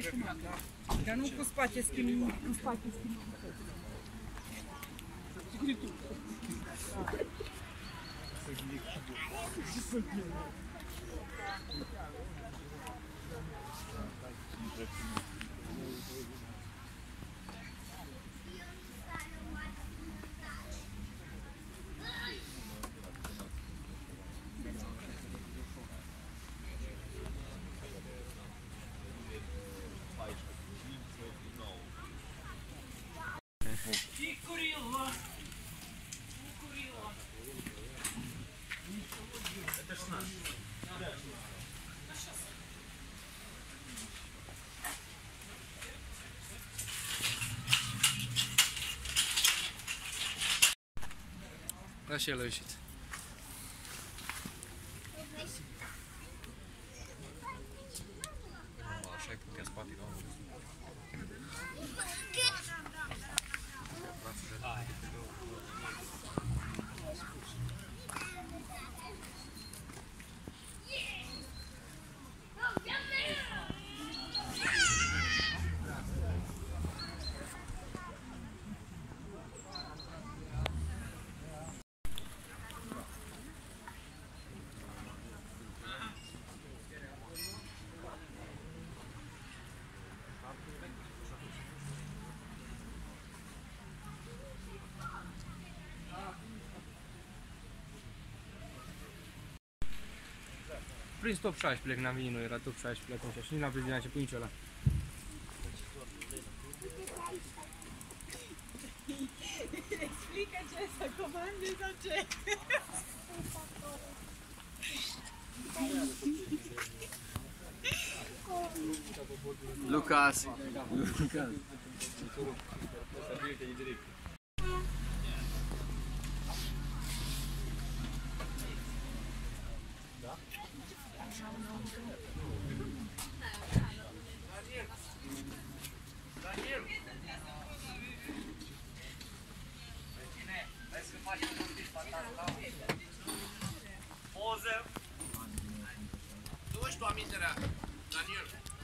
recomandă. Dar nu cu spate schimb, cu spate schimb. Da, și el a ieșit. Așa e cum te-a spate, doamnă. Prins top 16, când am venit noi, era top 16 atunci, și nici n-am prins din început nici ăla. Explică ce, să comande sau ce? Lucas! Lucas!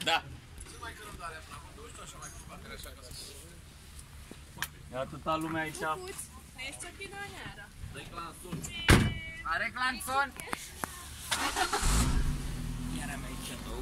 Da. Ce mai cărăbdarea până acum? Nu știu așa mai cărăbdarea așa ca să se vede. E atâta lumea aici. Bucuți, nu ești o piloneară. Dă-i clanțon. Are clanțon? Iar am aici două.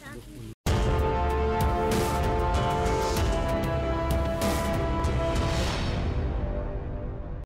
Thank you.